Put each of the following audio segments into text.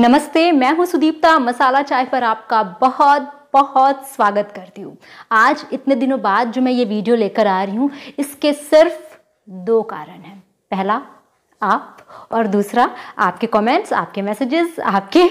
नमस्ते, मैं हूं सुदीप्ता। मसाला चाय पर आपका बहुत बहुत स्वागत करती हूं। आज इतने दिनों बाद जो मैं ये वीडियो लेकर आ रही हूं, इसके सिर्फ दो कारण हैं। पहला आप और दूसरा आपके कमेंट्स, आपके मैसेजेस, आपके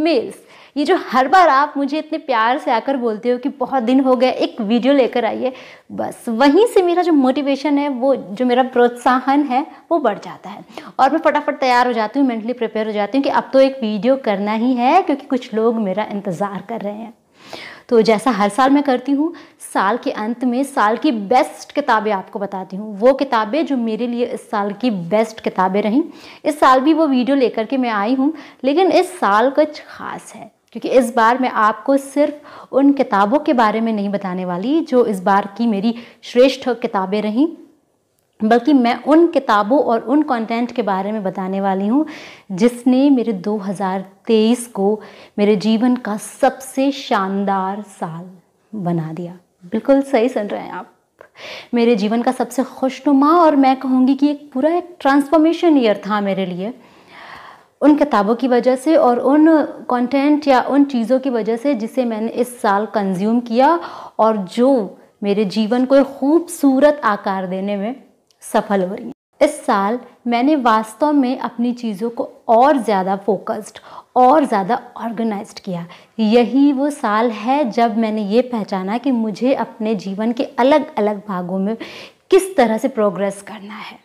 मेल्स। ये जो हर बार आप मुझे इतने प्यार से आकर बोलते हो कि बहुत दिन हो गया, एक वीडियो लेकर आइए, बस वहीं से मेरा जो मोटिवेशन है, वो जो मेरा प्रोत्साहन है वो बढ़ जाता है और मैं फटाफट तैयार हो जाती हूँ, मेंटली प्रिपेयर हो जाती हूँ कि अब तो एक वीडियो करना ही है क्योंकि कुछ लोग मेरा इंतज़ार कर रहे हैं। तो जैसा हर साल मैं करती हूँ, साल के अंत में साल की बेस्ट किताबें आपको बताती हूँ, वो किताबें जो मेरे लिए इस साल की बेस्ट किताबें रहीं। इस साल भी वो वीडियो लेकर के मैं आई हूँ, लेकिन इस साल कुछ ख़ास है क्योंकि इस बार मैं आपको सिर्फ उन किताबों के बारे में नहीं बताने वाली जो इस बार की मेरी श्रेष्ठ किताबें रहीं, बल्कि मैं उन किताबों और उन कंटेंट के बारे में बताने वाली हूँ जिसने मेरे 2023 को मेरे जीवन का सबसे शानदार साल बना दिया। बिल्कुल सही सुन रहे हैं आप, मेरे जीवन का सबसे खुशनुमा और मैं कहूँगी कि एक पूरा एक ट्रांसफॉर्मेशन ईयर था मेरे लिए, उन किताबों की वजह से और उन कंटेंट या उन चीज़ों की वजह से जिसे मैंने इस साल कंज्यूम किया और जो मेरे जीवन को खूबसूरत आकार देने में सफल हो रही है। इस साल मैंने वास्तव में अपनी चीज़ों को और ज़्यादा फोकस्ड और ज़्यादा ऑर्गेनाइज्ड किया। यही वो साल है जब मैंने ये पहचाना कि मुझे अपने जीवन के अलग अलग भागों में किस तरह से प्रोग्रेस करना है।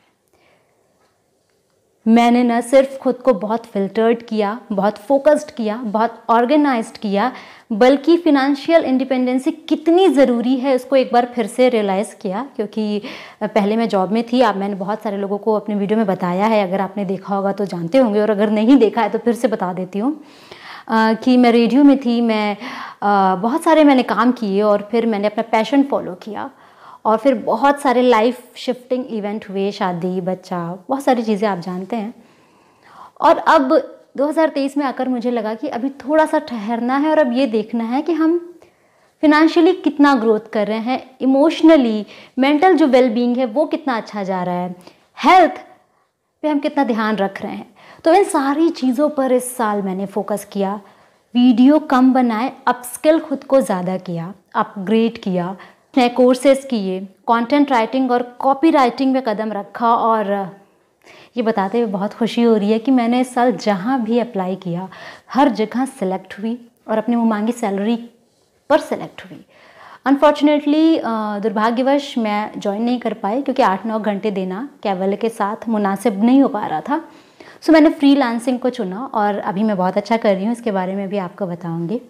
मैंने न सिर्फ खुद को बहुत फिल्टर्ड किया, बहुत फोकस्ड किया, बहुत ऑर्गेनाइज्ड किया, बल्कि फ़िनैंशियल इंडिपेंडेंसी कितनी ज़रूरी है उसको एक बार फिर से रियलाइज़ किया। क्योंकि पहले मैं जॉब में थी, अब मैंने बहुत सारे लोगों को अपने वीडियो में बताया है, अगर आपने देखा होगा तो जानते होंगे और अगर नहीं देखा है तो फिर से बता देती हूँ कि मैं रेडियो में थी, मैं बहुत सारे मैंने काम किए और फिर मैंने अपना पैशन फॉलो किया और फिर बहुत सारे लाइफ शिफ्टिंग इवेंट हुए, शादी, बच्चा, बहुत सारी चीज़ें आप जानते हैं। और अब 2023 में आकर मुझे लगा कि अभी थोड़ा सा ठहरना है और अब ये देखना है कि हम फिनैंशियली कितना ग्रोथ कर रहे हैं, इमोशनली, मेंटल जो वेलबींग है वो कितना अच्छा जा रहा है, हेल्थ पे हम कितना ध्यान रख रहे हैं। तो इन सारी चीज़ों पर इस साल मैंने फोकस किया, वीडियो कम बनाए, अपस्किल खुद को ज़्यादा किया, अपग्रेड किया, नए कोर्सेज़ किए, कंटेंट राइटिंग और कॉपी राइटिंग में कदम रखा। और ये बताते हुए बहुत खुशी हो रही है कि मैंने इस साल जहाँ भी अप्लाई किया हर जगह सेलेक्ट हुई और अपनी मांगी सैलरी पर सेलेक्ट हुई। अनफॉर्चुनेटली, दुर्भाग्यवश मैं ज्वाइन नहीं कर पाई क्योंकि 8-9 घंटे देना कैवल के साथ मुनासिब नहीं हो पा रहा था। सो मैंने फ्रीलांसिंग को चुना और अभी मैं बहुत अच्छा कर रही हूँ, इसके बारे में भी आपको बताऊँगी।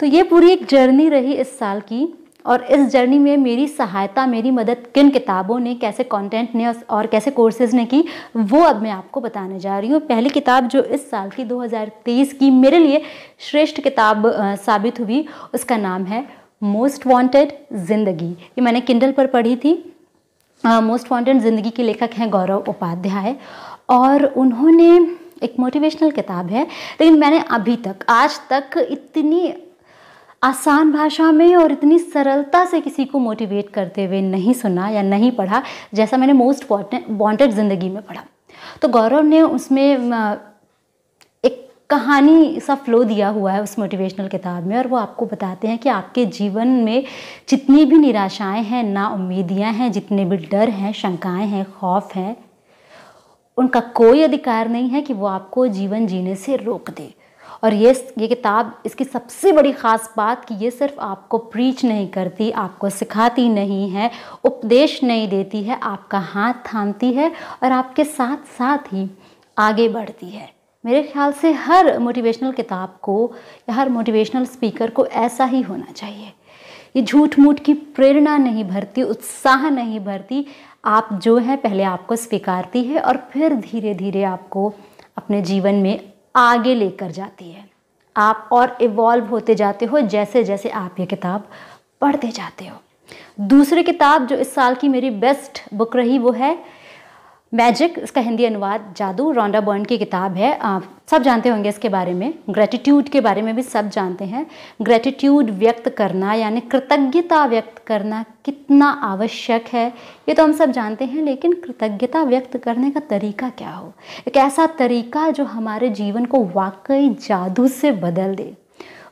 तो ये पूरी एक जर्नी रही इस साल की और इस जर्नी में मेरी सहायता, मेरी मदद किन किताबों ने, कैसे कंटेंट ने और कैसे कोर्सेज़ ने की, वो अब मैं आपको बताने जा रही हूँ। पहली किताब जो इस साल की 2023 की मेरे लिए श्रेष्ठ किताब साबित हुई, उसका नाम है मोस्ट वांटेड जिंदगी। ये मैंने किंडल पर पढ़ी थी। मोस्ट वांटेड जिंदगी के लेखक हैं गौरव उपाध्याय और उन्होंने एक मोटिवेशनल किताब है, लेकिन मैंने अभी तक आज तक इतनी आसान भाषा में और इतनी सरलता से किसी को मोटिवेट करते हुए नहीं सुना या नहीं पढ़ा जैसा मैंने मोस्ट वांटेड जिंदगी में पढ़ा। तो गौरव ने उसमें एक कहानी सा फ्लो दिया हुआ है उस मोटिवेशनल किताब में और वो आपको बताते हैं कि आपके जीवन में जितनी भी निराशाएं हैं, नाउम्मीदियां हैं, जितने भी डर हैं, शंकाएँ हैं, खौफ हैं, उनका कोई अधिकार नहीं है कि वो आपको जीवन जीने से रोक दे। और ये किताब, इसकी सबसे बड़ी ख़ास बात कि ये सिर्फ आपको प्रीच नहीं करती, आपको सिखाती नहीं है, उपदेश नहीं देती है, आपका हाथ थामती है और आपके साथ साथ ही आगे बढ़ती है। मेरे ख्याल से हर मोटिवेशनल किताब को या हर मोटिवेशनल स्पीकर को ऐसा ही होना चाहिए। ये झूठ मूठ की प्रेरणा नहीं भरती, उत्साह नहीं भरती, आप जो है पहले आपको स्वीकारती है और फिर धीरे धीरे आपको अपने जीवन में आगे लेकर जाती है। आप और इवॉल्व होते जाते हो जैसे जैसे आप ये किताब पढ़ते जाते हो। दूसरी किताब जो इस साल की मेरी बेस्ट बुक रही वो है मैजिक, इसका हिंदी अनुवाद जादू, रोंडा बर्न की किताब है। आप सब जानते होंगे इसके बारे में। ग्रेटिट्यूड के बारे में भी सब जानते हैं। ग्रेटिट्यूड व्यक्त करना यानी कृतज्ञता व्यक्त करना कितना आवश्यक है ये तो हम सब जानते हैं, लेकिन कृतज्ञता व्यक्त करने का तरीका क्या हो, एक ऐसा तरीका जो हमारे जीवन को वाकई जादू से बदल दे,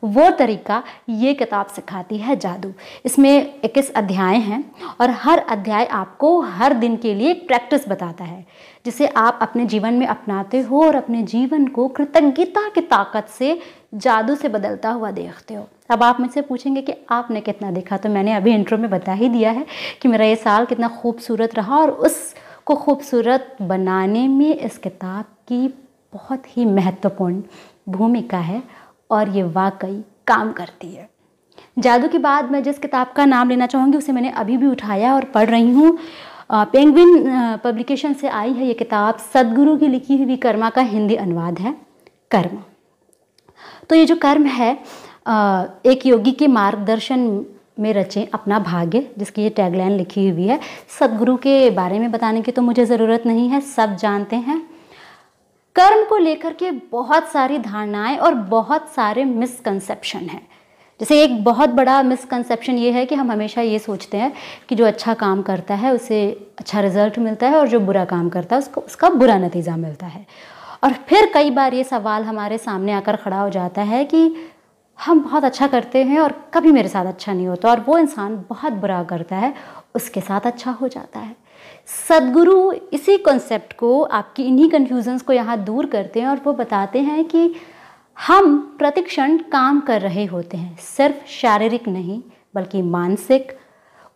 वो तरीका ये किताब सिखाती है जादू। इसमें 21 अध्याय हैं और हर अध्याय आपको हर दिन के लिए एक प्रैक्टिस बताता है जिसे आप अपने जीवन में अपनाते हो और अपने जीवन को कृतज्ञता की ताकत से जादू से बदलता हुआ देखते हो। अब आप मुझसे पूछेंगे कि आपने कितना देखा, तो मैंने अभी इंट्रो में बता ही दिया है कि मेरा ये साल कितना खूबसूरत रहा और उसको खूबसूरत बनाने में इस किताब की बहुत ही महत्वपूर्ण भूमिका है और ये वाकई काम करती है। जादू के बाद मैं जिस किताब का नाम लेना चाहूँगी उसे मैंने अभी भी उठाया और पढ़ रही हूँ। पेंगुइन पब्लिकेशन से आई है ये किताब। सदगुरु की लिखी हुई कर्मा का हिंदी अनुवाद है कर्मा। तो ये जो कर्म है, एक योगी के मार्गदर्शन में रचें अपना भाग्य, जिसकी ये टैगलाइन लिखी हुई है। सदगुरु के बारे में बताने की तो मुझे ज़रूरत नहीं है, सब जानते हैं। कर्म को लेकर के बहुत सारी धारणाएं और बहुत सारे मिसकंसेप्शन हैं। जैसे एक बहुत बड़ा मिसकंसेप्शन ये है कि हम हमेशा ये सोचते हैं कि जो अच्छा काम करता है उसे अच्छा रिजल्ट मिलता है और जो बुरा काम करता है उसको उसका बुरा नतीजा मिलता है। और फिर कई बार ये सवाल हमारे सामने आकर खड़ा हो जाता है कि हम बहुत अच्छा करते हैं और कभी मेरे साथ अच्छा नहीं होता, और वो इंसान बहुत बुरा करता है उसके साथ अच्छा हो जाता है। सदगुरु इसी कॉन्सेप्ट को, आपकी इन्हीं कन्फ्यूजन्स को यहाँ दूर करते हैं और वो बताते हैं कि हम प्रतिक्षण काम कर रहे होते हैं, सिर्फ शारीरिक नहीं बल्कि मानसिक,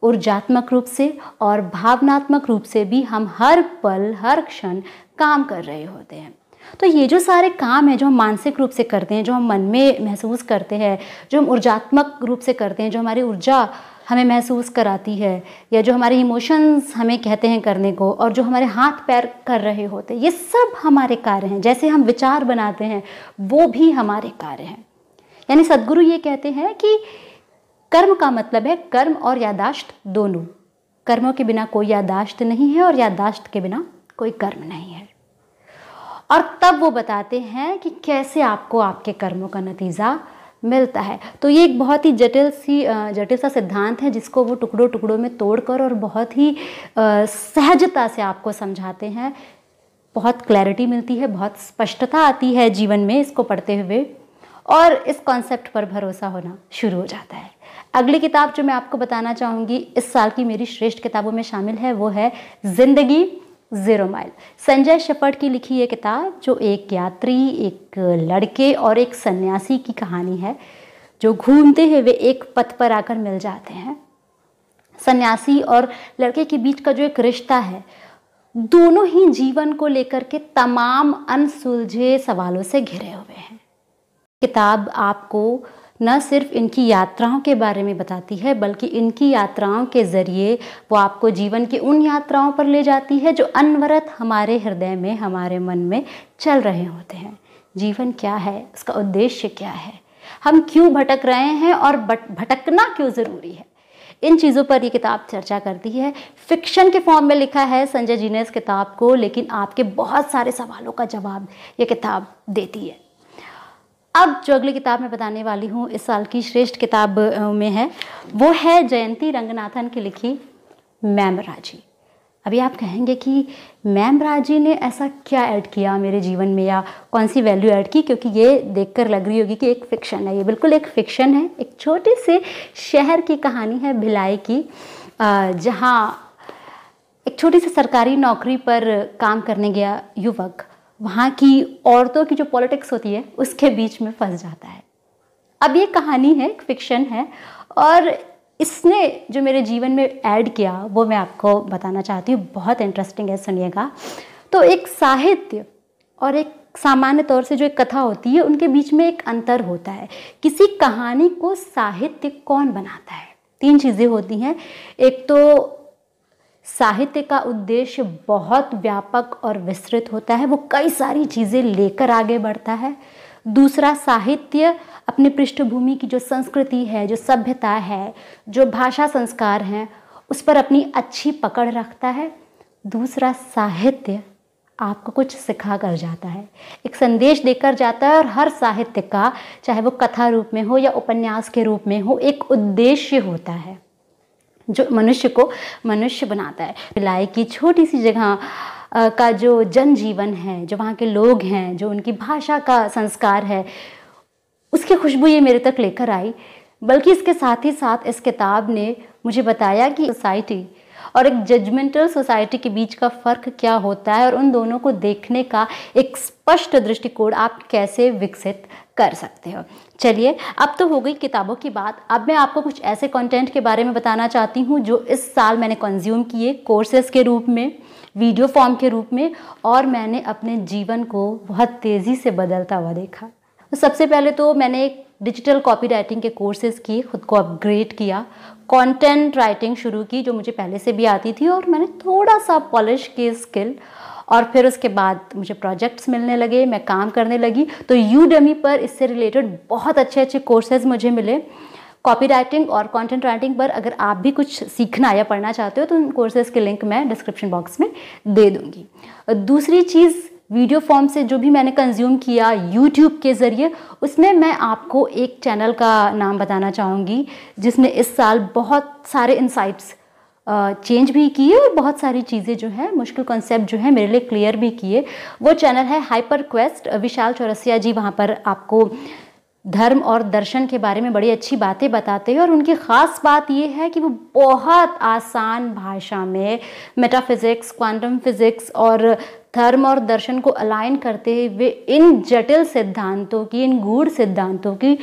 ऊर्जात्मक रूप से और भावनात्मक रूप से भी हम हर पल हर क्षण काम कर रहे होते हैं। तो ये जो सारे काम हैं जो हम मानसिक रूप से करते हैं, जो हम मन में महसूस करते हैं, जो हम ऊर्जात्मक रूप से करते हैं, जो हमारी ऊर्जा हमें महसूस कराती है या जो हमारे इमोशंस हमें कहते हैं करने को, और जो हमारे हाथ पैर कर रहे होते हैं, ये सब हमारे कार्य हैं। जैसे हम विचार बनाते हैं वो भी हमारे कार्य हैं। यानी सदगुरु ये कहते हैं कि कर्म का मतलब है कर्म और यादाश्त दोनों। कर्मों के बिना कोई यादाश्त नहीं है और यादाश्त के बिना कोई कर्म नहीं है। और तब वो बताते हैं कि कैसे आपको आपके कर्मों का नतीजा मिलता है। तो ये एक बहुत ही जटिल सा सिद्धांत है जिसको वो टुकड़ों टुकड़ों में तोड़कर और बहुत ही सहजता से आपको समझाते हैं। बहुत क्लैरिटी मिलती है, बहुत स्पष्टता आती है जीवन में इसको पढ़ते हुए, और इस कॉन्सेप्ट पर भरोसा होना शुरू हो जाता है। अगली किताब जो मैं आपको बताना चाहूँगी इस साल की मेरी श्रेष्ठ किताबों में शामिल है, वो है ज़िंदगी जीरो माइल। संजय शर्मा की लिखी ये किताब जो एक यात्री, एक लड़के और एक सन्यासी की कहानी है जो घूमते हुए एक पथ पर आकर मिल जाते हैं। सन्यासी और लड़के के बीच का जो एक रिश्ता है, दोनों ही जीवन को लेकर के तमाम अनसुलझे सवालों से घिरे हुए हैं। किताब आपको न सिर्फ इनकी यात्राओं के बारे में बताती है बल्कि इनकी यात्राओं के ज़रिए वो आपको जीवन की उन यात्राओं पर ले जाती है जो अनवरत हमारे हृदय में, हमारे मन में चल रहे होते हैं। जीवन क्या है, उसका उद्देश्य क्या है, हम क्यों भटक रहे हैं और भटकना क्यों ज़रूरी है, इन चीज़ों पर ये किताब चर्चा करती है। फिक्शन के फॉर्म में लिखा है संजय जी ने इस किताब को, लेकिन आपके बहुत सारे सवालों का जवाब ये किताब देती है। अब जो अगली किताब मैं बताने वाली हूँ इस साल की श्रेष्ठ किताब में है, वो है जयंती रंगनाथन की लिखी मैमराजी। अभी आप कहेंगे कि मैमराजी ने ऐसा क्या ऐड किया मेरे जीवन में या कौन सी वैल्यू ऐड की, क्योंकि ये देखकर लग रही होगी कि एक फ़िक्शन है। ये बिल्कुल एक फ़िक्शन है, एक छोटे से शहर की कहानी है भिलाई की, जहाँ एक छोटी सी सरकारी नौकरी पर काम करने गया युवक वहाँ की औरतों की जो पॉलिटिक्स होती है उसके बीच में फंस जाता है। अब ये कहानी है, एक फिक्शन है, और इसने जो मेरे जीवन में ऐड किया वो मैं आपको बताना चाहती हूँ। बहुत इंटरेस्टिंग है, सुनिएगा। तो एक साहित्य और एक सामान्य तौर से जो एक कथा होती है उनके बीच में एक अंतर होता है। किसी कहानी को साहित्य कौन बनाता है, तीन चीज़ें होती हैं। एक तो साहित्य का उद्देश्य बहुत व्यापक और विस्तृत होता है, वो कई सारी चीज़ें लेकर आगे बढ़ता है। दूसरा, साहित्य अपनी पृष्ठभूमि की जो संस्कृति है, जो सभ्यता है, जो भाषा संस्कार हैं, उस पर अपनी अच्छी पकड़ रखता है। दूसरा साहित्य आपको कुछ सिखा कर जाता है, एक संदेश देकर जाता है। और हर साहित्य का, चाहे वो कथा रूप में हो या उपन्यास के रूप में हो, एक उद्देश्य होता है जो मनुष्य को मनुष्य बनाता है। भिलाई की छोटी सी जगह का जो जनजीवन है, जो वहाँ के लोग हैं, जो उनकी भाषा का संस्कार है, उसकी खुशबू ये मेरे तक लेकर आई। बल्कि इसके साथ ही साथ इस किताब ने मुझे बताया कि सोसाइटी और एक जजमेंटल सोसाइटी के बीच का फ़र्क क्या होता है, और उन दोनों को देखने का एक स्पष्ट दृष्टिकोण आप कैसे विकसित कर सकते हो। चलिए, अब तो हो गई किताबों की बात। अब मैं आपको कुछ ऐसे कंटेंट के बारे में बताना चाहती हूँ जो इस साल मैंने कंज्यूम किए, कोर्सेज़ के रूप में, वीडियो फॉर्म के रूप में, और मैंने अपने जीवन को बहुत तेज़ी से बदलता हुआ देखा। तो सबसे पहले तो मैंने एक डिजिटल कॉपी राइटिंग के कोर्सेज़ किए, ख़ुद को अपग्रेड किया, कंटेंट राइटिंग शुरू की जो मुझे पहले से भी आती थी, और मैंने थोड़ा सा पॉलिश की स्किल। और फिर उसके बाद मुझे प्रोजेक्ट्स मिलने लगे, मैं काम करने लगी, तो यूडेमी पर इससे रिलेटेड बहुत अच्छे अच्छे कोर्सेज़ मुझे मिले। कॉपी राइटिंग और कंटेंट राइटिंग पर अगर आप भी कुछ सीखना या पढ़ना चाहते हो तो उन कोर्सेज़ के लिंक मैं डिस्क्रिप्शन बॉक्स में दे दूँगी। दूसरी चीज़, वीडियो फॉर्म से जो भी मैंने कंज्यूम किया YouTube के ज़रिए, उसमें मैं आपको एक चैनल का नाम बताना चाहूँगी जिसने इस साल बहुत सारे इंसाइट्स चेंज भी किए और बहुत सारी चीज़ें जो है, मुश्किल कॉन्सेप्ट जो है मेरे लिए क्लियर भी किए। वो चैनल है हाइपर क्वेस्ट। विशाल चौरसिया जी वहाँ पर आपको धर्म और दर्शन के बारे में बड़ी अच्छी बातें बताते हैं, और उनकी ख़ास बात यह है कि वो बहुत आसान भाषा में मेटाफिज़िक्स, क्वांटम फिज़िक्स और धर्म और दर्शन को अलाइन करते हुए इन जटिल सिद्धांतों की, इन गूढ़ सिद्धांतों की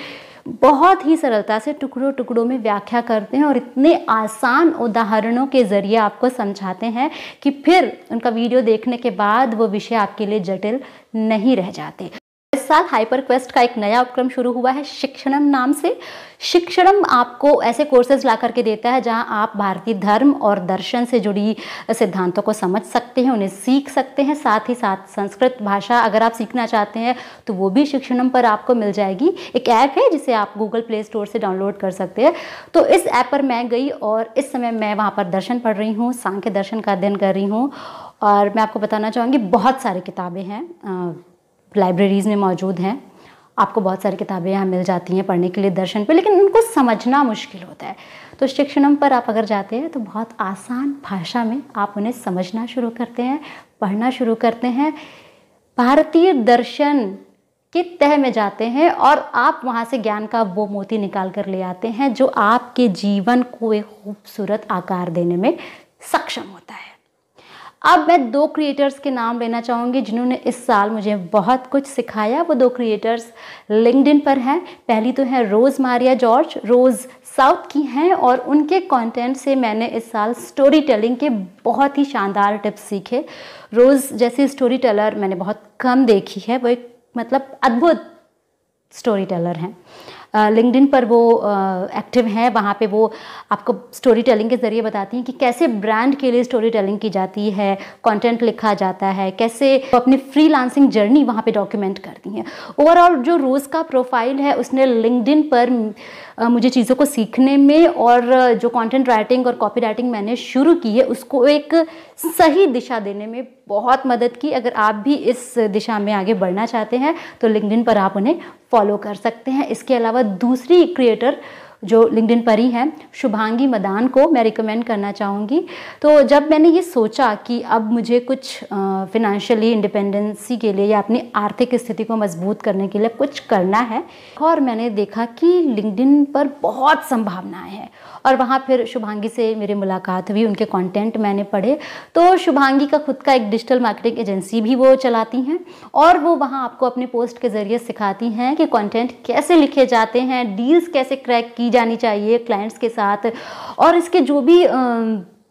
बहुत ही सरलता से टुकड़ों टुकड़ों में व्याख्या करते हैं, और इतने आसान उदाहरणों के ज़रिए आपको समझाते हैं कि फिर उनका वीडियो देखने के बाद वो विषय आपके लिए जटिल नहीं रह जाते। इस साल हाइपर क्वेस्ट का एक नया उपक्रम शुरू हुआ है, शिक्षणम नाम से। शिक्षणम आपको ऐसे कोर्सेज ला करके देता है जहां आप भारतीय धर्म और दर्शन से जुड़ी सिद्धांतों को समझ सकते हैं, उन्हें सीख सकते हैं। साथ ही साथ संस्कृत भाषा अगर आप सीखना चाहते हैं तो वो भी शिक्षणम पर आपको मिल जाएगी। एक ऐप है जिसे आप गूगल प्ले स्टोर से डाउनलोड कर सकते हैं। तो इस ऐप पर मैं गई और इस समय मैं वहाँ पर दर्शन पढ़ रही हूँ, सांख्य दर्शन का अध्ययन कर रही हूँ, और मैं आपको बताना चाहूँगी बहुत सारी किताबें हैं लाइब्रेरीज़ में मौजूद हैं। आपको बहुत सारी किताबें यहाँ मिल जाती हैं पढ़ने के लिए दर्शन पे, लेकिन उनको समझना मुश्किल होता है। तो शिक्षणम पर आप अगर जाते हैं तो बहुत आसान भाषा में आप उन्हें समझना शुरू करते हैं, पढ़ना शुरू करते हैं, भारतीय दर्शन के तह में जाते हैं, और आप वहाँ से ज्ञान का वो मोती निकाल कर ले आते हैं जो आपके जीवन को एक खूबसूरत आकार देने में सक्षम होता है। अब मैं दो क्रिएटर्स के नाम लेना चाहूँगी जिन्होंने इस साल मुझे बहुत कुछ सिखाया। वो दो क्रिएटर्स लिंक्डइन पर हैं। पहली तो है रोज़ मारिया जॉर्ज। रोज़ साउथ की हैं और उनके कंटेंट से मैंने इस साल स्टोरी टेलिंग के बहुत ही शानदार टिप्स सीखे। रोज़ जैसी स्टोरी टेलर मैंने बहुत कम देखी है। वो एक अद्भुत स्टोरी टेलर हैं। लिंक्डइन पर वो एक्टिव हैं। वहाँ पे वो आपको स्टोरी टेलिंग के ज़रिए बताती हैं कि कैसे ब्रांड के लिए स्टोरी टेलिंग की जाती है, कंटेंट लिखा जाता है, कैसे वो अपनी फ्रीलांसिंग जर्नी वहाँ पे डॉक्यूमेंट करती हैं। ओवरऑल जो रोज़ का प्रोफाइल है उसने लिंक्डइन पर मुझे चीज़ों को सीखने में और जो कॉन्टेंट राइटिंग और कॉपी राइटिंग मैंने शुरू की है उसको एक सही दिशा देने में बहुत मदद की। अगर आप भी इस दिशा में आगे बढ़ना चाहते हैं तो लिंक्डइन पर आप उन्हें फॉलो कर सकते हैं। इसके अलावा दूसरी क्रिएटर जो लिंक्डइन पर ही हैं, शुभांगी मदान को मैं रिकमेंड करना चाहूँगी। तो जब मैंने ये सोचा कि अब मुझे कुछ फिनेंशियली इंडिपेंडेंसी के लिए या अपनी आर्थिक स्थिति को मजबूत करने के लिए कुछ करना है, और मैंने देखा कि लिंक्डइन पर बहुत संभावनाएं हैं, और वहाँ फिर शुभांगी से मेरी मुलाकात हुई, उनके कंटेंट मैंने पढ़े। तो शुभांगी का खुद का एक डिजिटल मार्केटिंग एजेंसी भी वो चलाती हैं, और वो वहाँ आपको अपने पोस्ट के ज़रिए सिखाती हैं कि कंटेंट कैसे लिखे जाते हैं, डील्स कैसे क्रैक की जानी चाहिए क्लाइंट्स के साथ, और इसके जो भी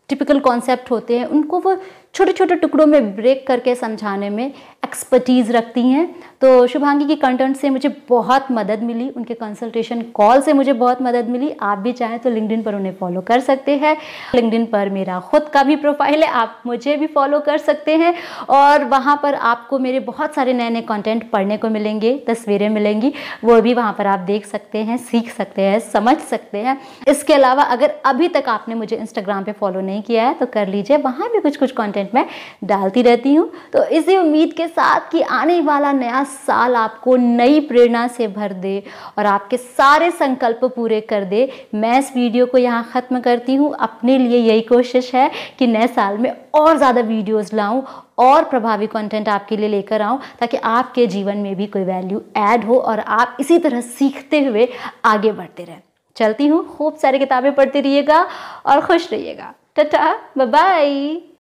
टिपिकल कॉन्सेप्ट होते हैं उनको वो छोटे छोटे टुकड़ों में ब्रेक करके समझाने में एक्सपर्टीज़ रखती हैं। तो शुभांगी की कंटेंट से मुझे बहुत मदद मिली, उनके कंसल्टेशन कॉल से मुझे बहुत मदद मिली। आप भी चाहें तो लिंक्डइन पर उन्हें फॉलो कर सकते हैं। लिंक्डइन पर मेरा खुद का भी प्रोफाइल है, आप मुझे भी फॉलो कर सकते हैं, और वहाँ पर आपको मेरे बहुत सारे नए नए कॉन्टेंट पढ़ने को मिलेंगे, तस्वीरें मिलेंगी, वो भी वहाँ पर आप देख सकते हैं, सीख सकते हैं, समझ सकते हैं। इसके अलावा अगर अभी तक आपने मुझे इंस्टाग्राम पर फॉलो नहीं किया है तो कर लीजिए, वहाँ भी कुछ कॉन्टेंट कंटेंट मैं डालती रहती हूँ। तो इसी उम्मीद के साथ कि आने वाला नया साल आपको नई प्रेरणा से भर दे और आपके सारे संकल्प पूरे कर दे, मैं इस वीडियो को यहाँ ख़त्म करती हूँ। अपने लिए यही कोशिश है कि नए साल में और ज़्यादा वीडियोज़ लाऊँ और प्रभावी कंटेंट आपके लिए लेकर आऊँ, ताकि आपके जीवन में भी कोई वैल्यू ऐड हो और आप इसी तरह सीखते हुए आगे बढ़ते रहें। चलती हूँ, खूब सारी किताबें पढ़ते रहिएगा और खुश रहिएगा। Tata, bye bye.